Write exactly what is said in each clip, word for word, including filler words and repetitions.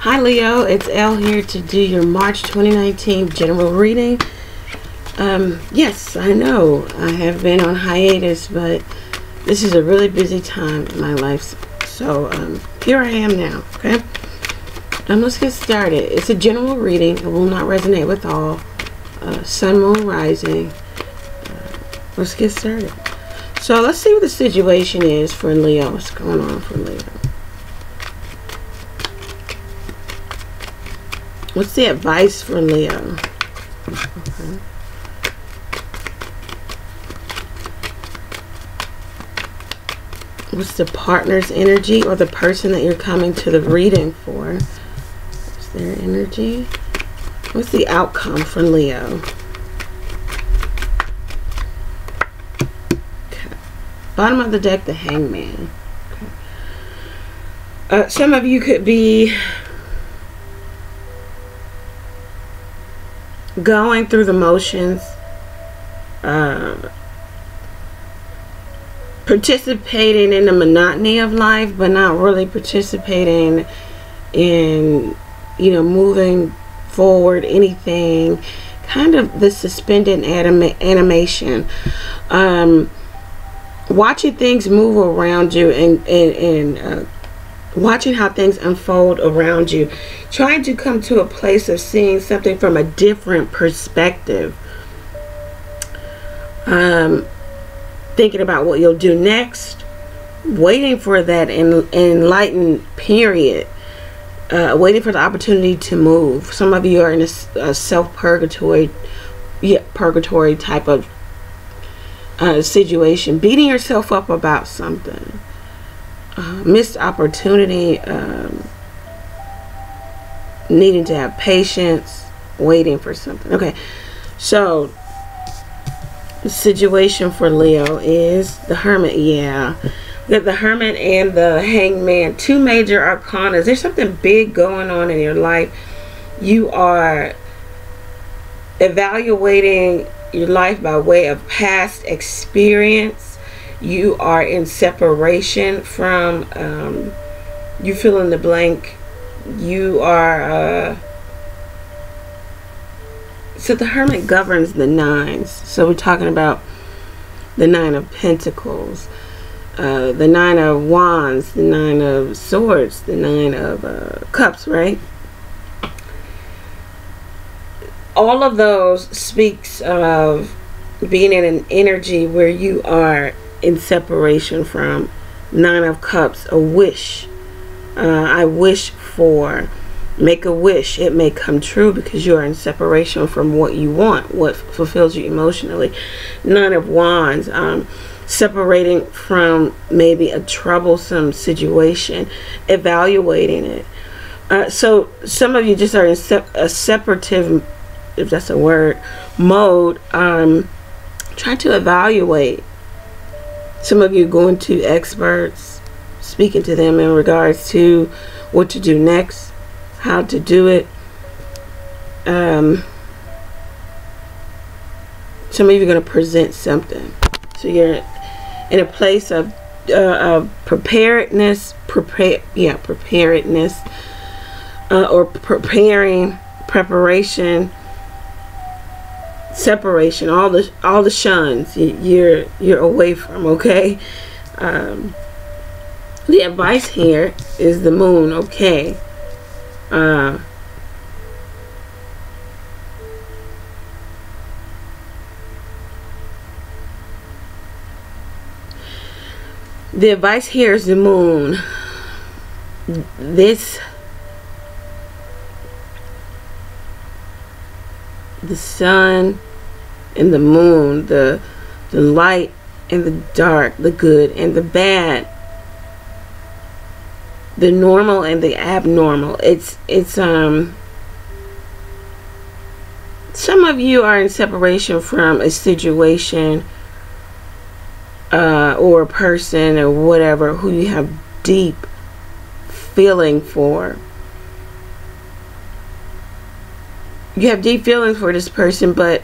Hi Leo, it's Elle here to do your March twenty nineteen general reading. Um, yes, I know I have been on hiatus, but this is a really busy time in my life. So um, here I am now, okay? Um, let's get started. It's a general reading. It will not resonate with all. Uh, sun, moon, rising. Uh, let's get started. So let's see what the situation is for Leo. What's going on for Leo? What's the advice for Leo? Okay. What's the partner's energy, or the person that you're coming to the reading for? What's their energy? What's the outcome for Leo? Okay. Bottom of the deck, the Hangman. Okay. Uh, some of you could be going through the motions, uh, participating in the monotony of life, but not really participating in, you know, moving forward anything. Kind of the suspended anima animation. Um, watching things move around you and, and, and uh, watching how things unfold around you. Trying to come to a place of seeing something from a different perspective. Um, thinking about what you'll do next. Waiting for that en enlightened period. Uh, waiting for the opportunity to move. Some of you are in a, a self-purgatory yeah, purgatory type of uh, situation. Beating yourself up about something. Uh, missed opportunity, um, needing to have patience, waiting for something. Okay, so the situation for Leo is the Hermit. Yeah, that the Hermit and the Hangman, two major arcanas. There's something big going on in your life. You are evaluating your life by way of past experience. You are in separation from, um, you fill in the blank. You are, uh, so the Hermit governs the nines. So we're talking about the Nine of Pentacles, uh, the Nine of Wands, the Nine of Swords, the Nine of uh, Cups, right? All of those speaks of being in an energy where you are in separation from. Nine of Cups, a wish. uh, I wish for, make a wish, it may come true, because you are in separation from what you want, what fulfills you emotionally. Nine of Wands, um, separating from maybe a troublesome situation, evaluating it. Uh, so some of you just are in se a separative, if that's a word, mode. Um, try to evaluate. Some of you going to experts, speaking to them in regards to what to do next, how to do it. Um, some of you are going to present something. So you're in a place of, uh, of preparedness, prepare, yeah, preparedness, uh, or preparing, preparation, separation, all the all the shuns you're you're away from. Okay, um, the advice here is the Moon. Okay, uh, the advice here is the Moon. This. The sun and the moon, the the light and the dark, the good and the bad, the normal and the abnormal. It's it's um some of you are in separation from a situation uh or a person or whatever who you have deep feeling for. You have deep feelings for this person, but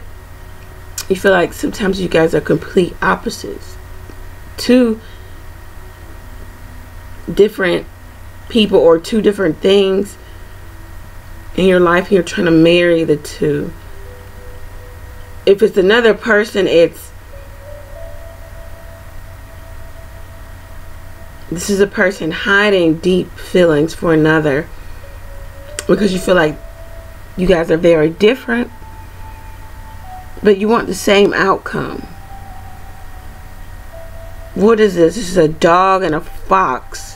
you feel like sometimes you guys are complete opposites. Two different people or two different things in your life, you're trying to marry the two. If it's another person, it's, this is a person hiding deep feelings for another, because you feel like you guys are very different, but you want the same outcome. What is this? This is a dog and a fox.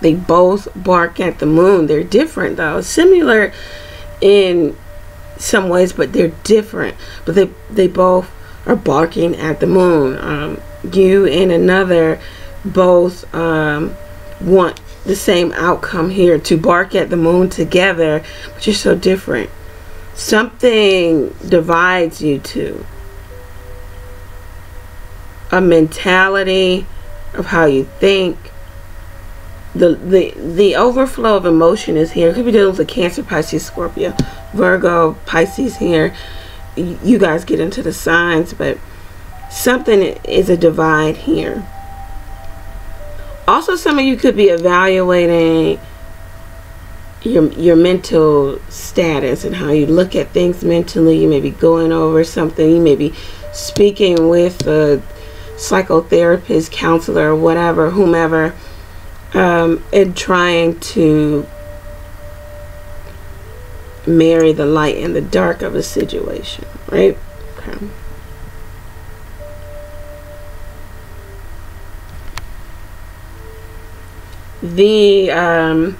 They both bark at the moon. They're different though. Similar in some ways, but they're different. But they, they both are barking at the moon. Um, you and another both um, want the same outcome here, to bark at the moon together, but you're so different. Something divides you two. A mentality of how you think. The the the overflow of emotion is here. It could be dealing with Cancer, Pisces, Scorpio, Virgo, Pisces here. You guys get into the signs, but something is a divide here. Also, some of you could be evaluating your your mental status and how you look at things mentally. You may be going over something. You may be speaking with a psychotherapist, counselor, whatever, whomever, um, and trying to marry the light and the dark of a situation, right? Okay. The um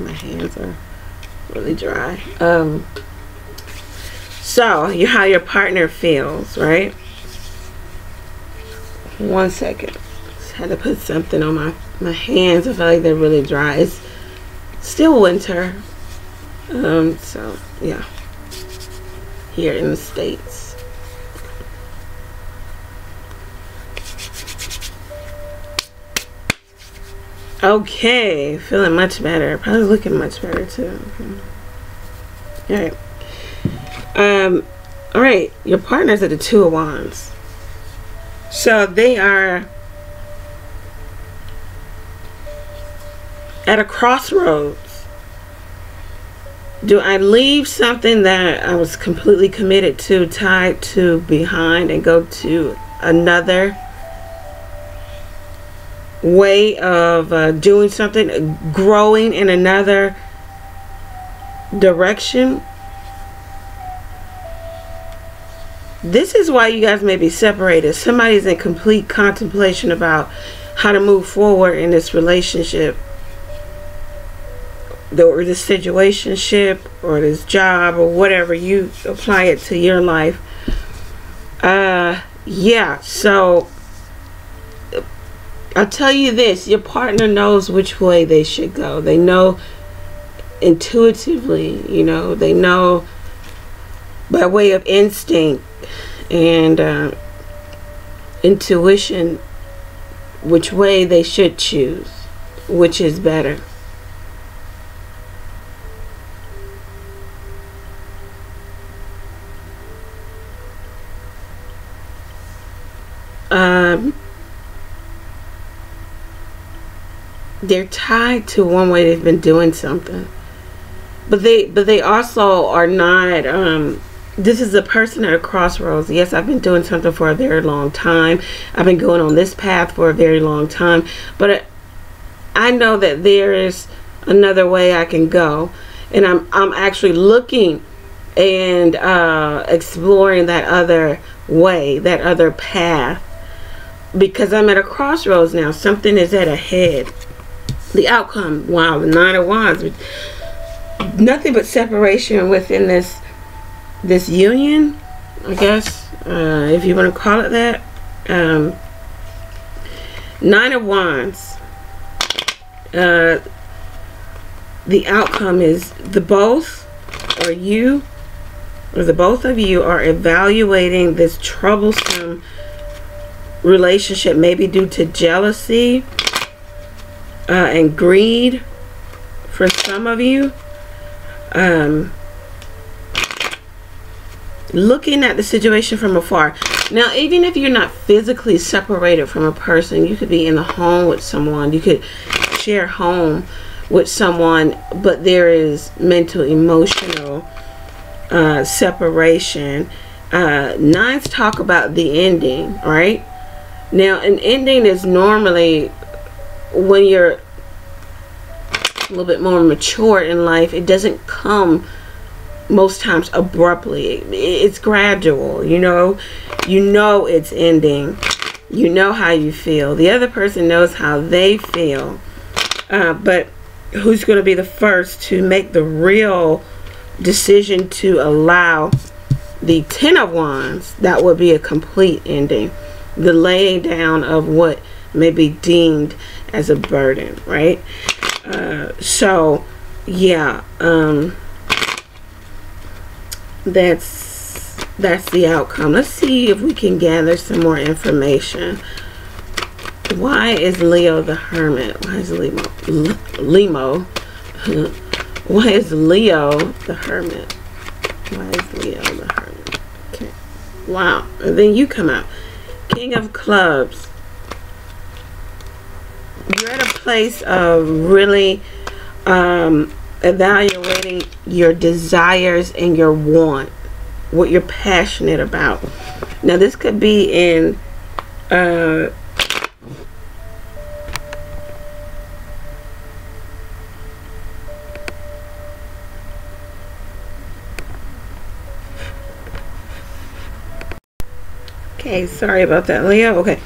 my hands are really dry. Um so you how your partner feels, right? One second. Just had to put something on my my hands. I feel like they're really dry. It's still winter. Um so yeah. Here in the States. Okay, feeling much better. Probably looking much better too. Okay. Alright. Um, Alright, your partners are the Two of Wands. So they are at a crossroads. Do I leave something that I was completely committed to, tied to, behind, and go to another way of uh, doing something, growing in another direction? This is why you guys may be separated. Somebody's in complete contemplation about how to move forward in this relationship, or this situationship, or this job, or whatever you apply it to your life. Uh, yeah, so I'll tell you this, your partner knows which way they should go. They know intuitively, you know, they know by way of instinct and uh, intuition which way they should choose, which is better. Um... They're tied to one way. They've been doing something, but they but they also are not. Um, this is a person at a crossroads. Yes, I've been doing something for a very long time. I've been going on this path for a very long time, but I know that there is another way I can go, and I'm I'm actually looking and uh, exploring that other way, that other path, because I'm at a crossroads now. Something is at a head. The outcome, wow, the Nine of Wands. Nothing but separation within this this union, I guess, uh, if you want to call it that. Um, Nine of Wands. Uh, the outcome is the both, or you, or the both of you are evaluating this troublesome relationship, maybe due to jealousy, Uh, and greed for some of you. Um, looking at the situation from afar. Now, even if you're not physically separated from a person, you could be in the home with someone. You could share home. with someone, but there is mental, emotional uh, separation. Uh, nines talk about the ending, right? Now, an ending is normally when you're a little bit more mature in life. It doesn't come most times abruptly. It's gradual, you know. You know it's ending. You know how you feel. The other person knows how they feel. Uh, but who's going to be the first to make the real decision to allow the Ten of Wands? That would be a complete ending. The laying down of what may be deemed as a burden, right? Uh, so, yeah. Um, that's that's the outcome. Let's see if we can gather some more information. Why is Leo the Hermit? Why is Limo? Limo? Why is Leo the Hermit? Why is Leo the Hermit? Okay. Wow. And then you come out. King of Clubs. You're at a place of really um, evaluating your desires and your want, what you're passionate about. Now, this could be in uh, okay, sorry about that, Leo. Okay.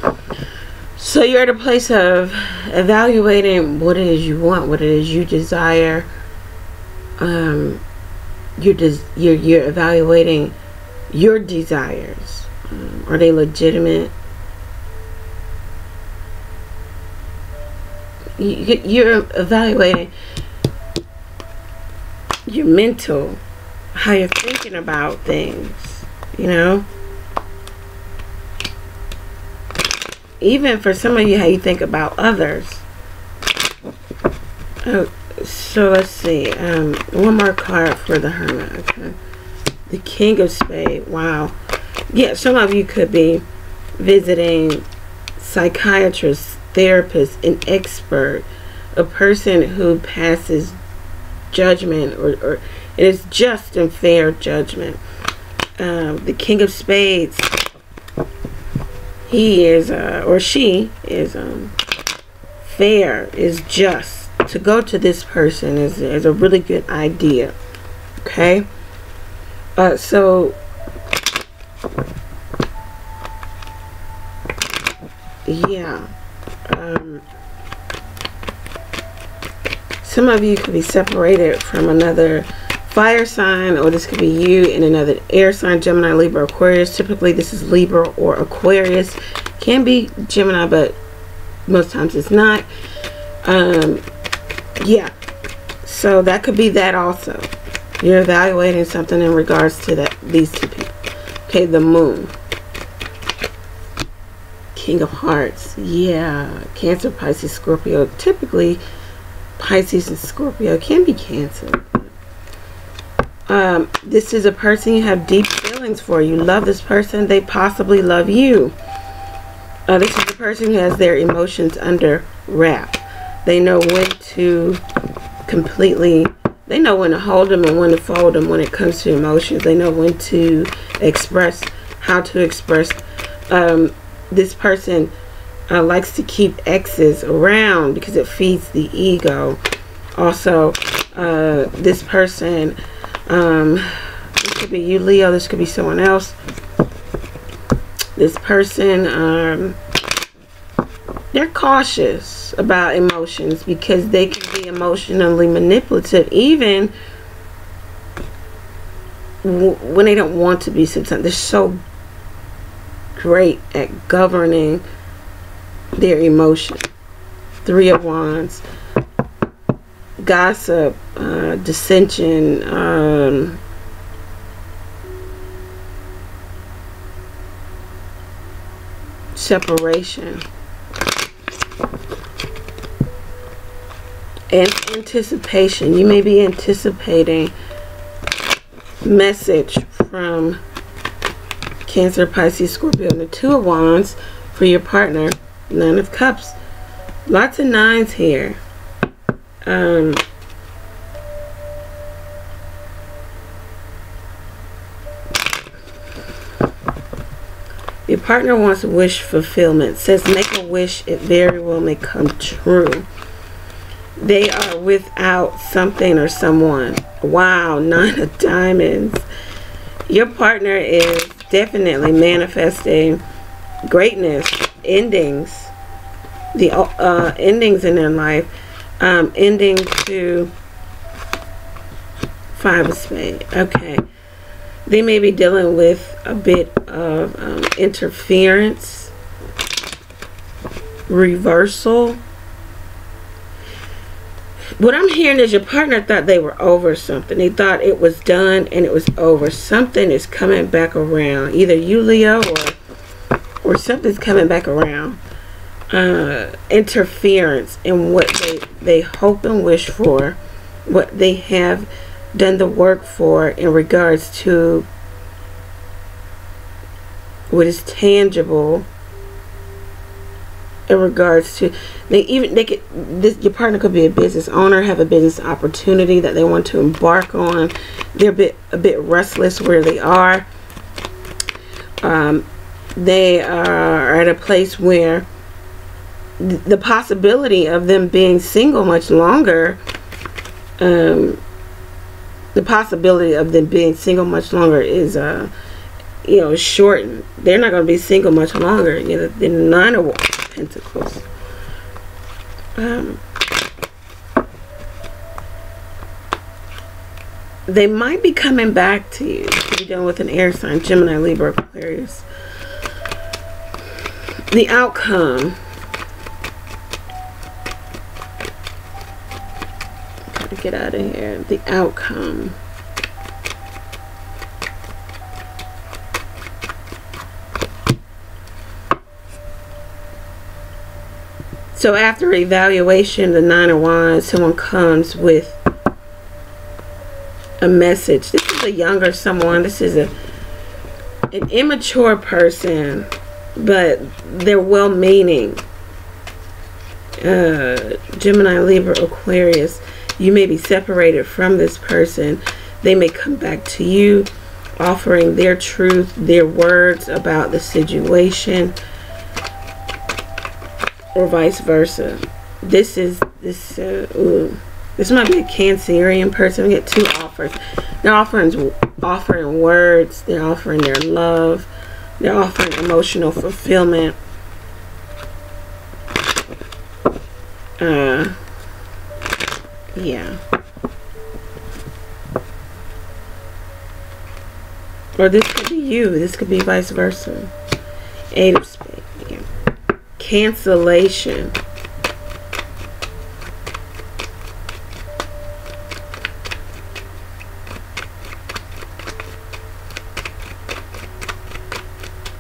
So you're at a place of evaluating what it is you want, what it is you desire. Um, you're, des you're, you're evaluating your desires. Um, are they legitimate? You, you're evaluating your mental, how you're thinking about things, you know? Even for some of you, how you think about others. Oh, so let's see. Um, one more card for the Hermit. Okay. The King of Spades. Wow. Yeah, some of you could be visiting psychiatrists, therapists, an expert, a person who passes judgment, or, or it is just and fair judgment. Um, the King of Spades. He is, uh, or she is, um, fair, is just. To go to this person is, is a really good idea, okay? Uh, so, yeah. Um, some of you could be separated from another fire sign, or this could be you in another air sign. Gemini, Libra, Aquarius. Typically this is Libra or Aquarius. Can be Gemini, but most times it's not. Um, yeah, so that could be that also. You're evaluating something in regards to that, these two people. Okay, the Moon. King of Hearts. Yeah, Cancer, Pisces, Scorpio. Typically Pisces and Scorpio. Can be Cancer. Um, this is a person you have deep feelings for. You love this person. They possibly love you. Uh, this is a person who has their emotions under wrap. They know when to completely, they know when to hold them and when to fold them when it comes to emotions. They know when to express, how to express. Um, this person uh, likes to keep exes around because it feeds the ego. Also, uh, this person... Um, this could be you, Leo. This could be someone else. This person, um, they're cautious about emotions because they can be emotionally manipulative, even w when they don't want to be. Sometimes they're so great at governing their emotion. Three of Wands. Gossip, uh, dissension, um, separation, and anticipation. You may be anticipating message from Cancer, Pisces, Scorpio, and the Two of Wands for your partner. Nine of Cups. Lots of nines here. Um, your partner wants wish fulfillment. Says make a wish, it very well may come true. They are without something or someone. Wow, nine of diamonds. Your partner is definitely manifesting greatness, endings, the uh, endings in their life, um, ending to five of spades. Okay, they may be dealing with a bit of um, interference, reversal. What I'm hearing is your partner thought they were over something. They thought it was done and it was over. Something is coming back around. Either you, Leo, or, or something's coming back around. Uh, interference in what they, they hope and wish for. What they have done the work for in regards to what is tangible. In regards to, they even they could this your partner could be a business owner, have a business opportunity that they want to embark on. They're a bit a bit restless where they are. Um, they are at a place where th the possibility of them being single much longer, um, the possibility of them being single much longer is uh, you know, shortened. They're not going to be single much longer. You know, the nine of Pentacles. Um, they might be coming back to you if you're dealing with an air sign, Gemini, Libra, Aquarius. The outcome. Gotta get out of here. The outcome. So after evaluation, the Nine of Wands, someone comes with a message. This is a younger someone. This is a an immature person, but they're well-meaning. Uh, Gemini, Libra, Aquarius. You may be separated from this person. They may come back to you, offering their truth, their words about the situation. Or vice versa. This is this. Uh, ooh, this might be a Cancerian person. We get two offers. They're offering offering words. They're offering their love. They're offering emotional fulfillment. Uh, yeah. Or this could be you. This could be vice versa. Eight of spades. Cancellation.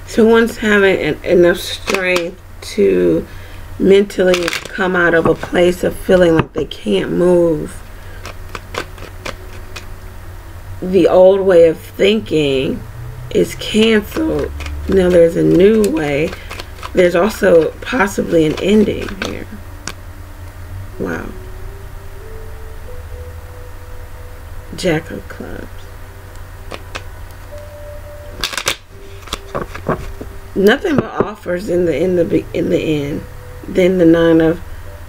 So one's having an, enough strength to mentally come out of a place of feeling like they can't move. The old way of thinking is canceled. Now there's a new way. There's also possibly an ending here. Wow. Jack of Clubs. Nothing but offers in the in the in the end. Then the Nine of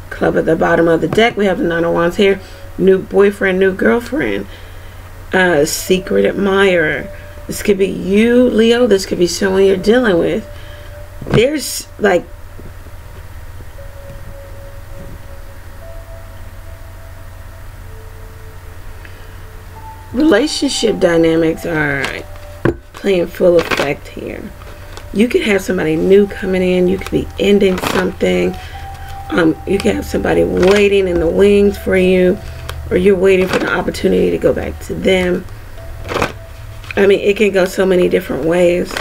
Clubs at the bottom of the deck. We have the Nine of Wands here. New boyfriend, new girlfriend. Uh, secret admirer. This could be you, Leo. This could be someone you're dealing with. There's like relationship dynamics are playing full effect here. You could have somebody new coming in. You could be ending something. Um, you could have somebody waiting in the wings for you, or you're waiting for the opportunity to go back to them. I mean, it can go so many different ways,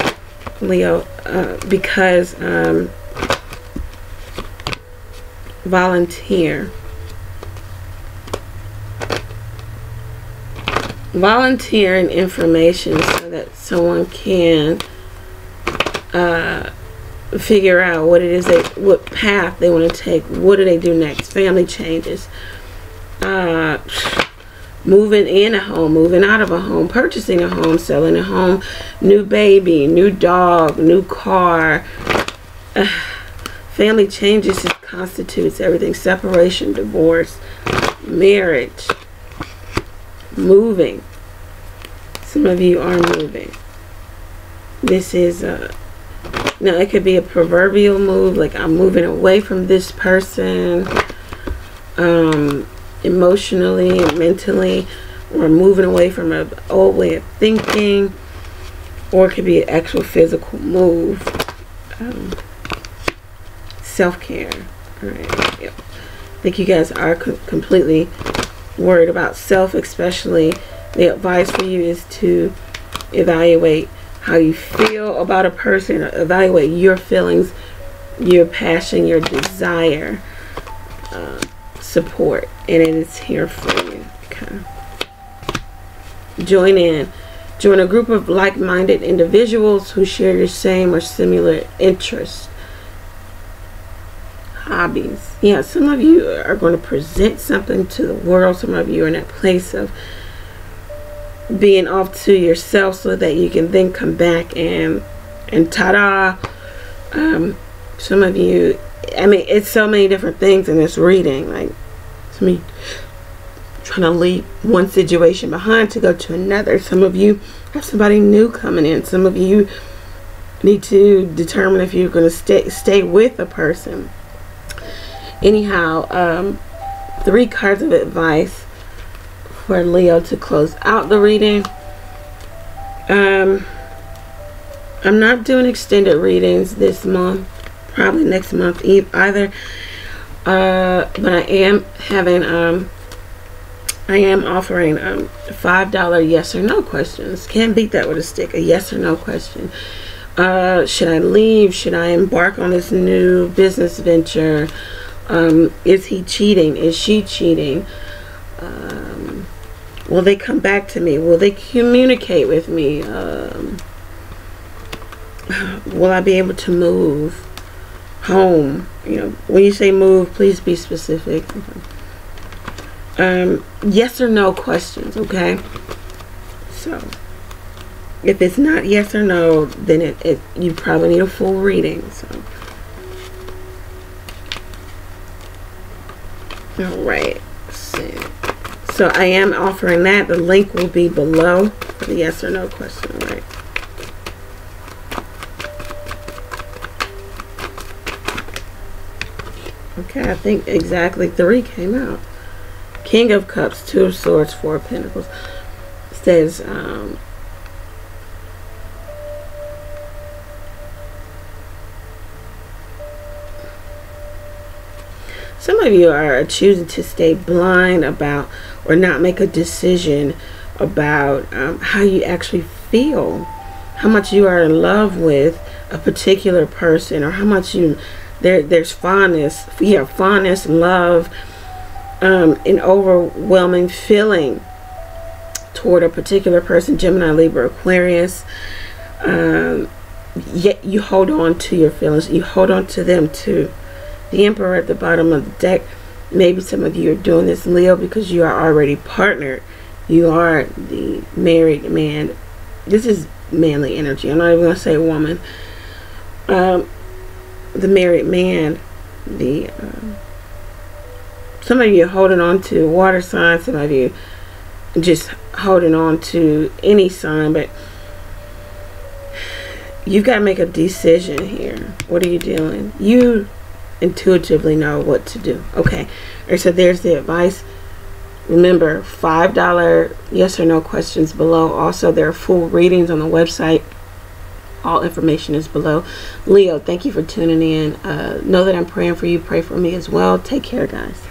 Leo, uh, because um, volunteer volunteering information so that someone can uh, figure out what it is they what path they want to take. What do they do next? Family changes, uh, moving in a home, moving out of a home, purchasing a home, selling a home, new baby, new dog, new car. Uh, family changes constitutes everything. Separation, divorce, marriage, moving. Some of you are moving. This is a, now it could be a proverbial move, like I'm moving away from this person, um, emotionally and mentally, or moving away from an old way of thinking, or it could be an actual physical move. Um, self-care. All right. Yep. I think you guys are co completely worried about self, especially the advice for you is to evaluate how you feel about a person, or evaluate your feelings, your passion, your desire, uh, support, and it is here for you. Okay. Join in. Join a group of like-minded individuals who share your same or similar interests, hobbies. Yeah, some of you are going to present something to the world. Some of you are in that place of being off to yourself so that you can then come back and and ta-da. Um, some of you, I mean, it's so many different things in this reading. Like, it's me trying to leave one situation behind to go to another. Some of you have somebody new coming in. Some of you need to determine if you're going to stay stay with a person. Anyhow, um, three cards of advice for Leo to close out the reading. Um, I'm not doing extended readings this month, probably next month either. Uh, but I am having, um, I am offering um, five dollar yes or no questions. Can't beat that with a stick. A yes or no question. Uh, should I leave? Should I embark on this new business venture? Um, is he cheating? Is she cheating? Um, will they come back to me? Will they communicate with me? Um, will I be able to move home? You know, when you say move, please be specific. Um, yes or no questions, okay? So, if it's not yes or no, then it, it you probably need a full reading. So, all right. So I am offering that. The link will be below for the yes or no question. All right. Okay, I think exactly three came out. King of Cups, Two of Swords, Four of Pentacles. It says, um, some of you are choosing to stay blind about or not make a decision about um, how you actually feel, how much you are in love with a particular person, or how much you there there's fondness, yeah, fondness, love, um, an overwhelming feeling toward a particular person, Gemini, Libra, Aquarius. Um, yet you hold on to your feelings, you hold on to them too. The Emperor at the bottom of the deck. Maybe some of you are doing this, Leo, because you are already partnered. You are the married man. This is manly energy. I'm not even going to say woman. Um, the married man. The uh, some of you are holding on to water signs. Some of you just holding on to any sign. But you've got to make a decision here. What are you doing? You intuitively know what to do. Okay, or so there's the advice. Remember, five dollar yes or no questions below. Also, there are full readings on the website. All information is below. Leo, thank you for tuning in. Uh, know that I'm praying for you. Pray for me as well. Take care, guys.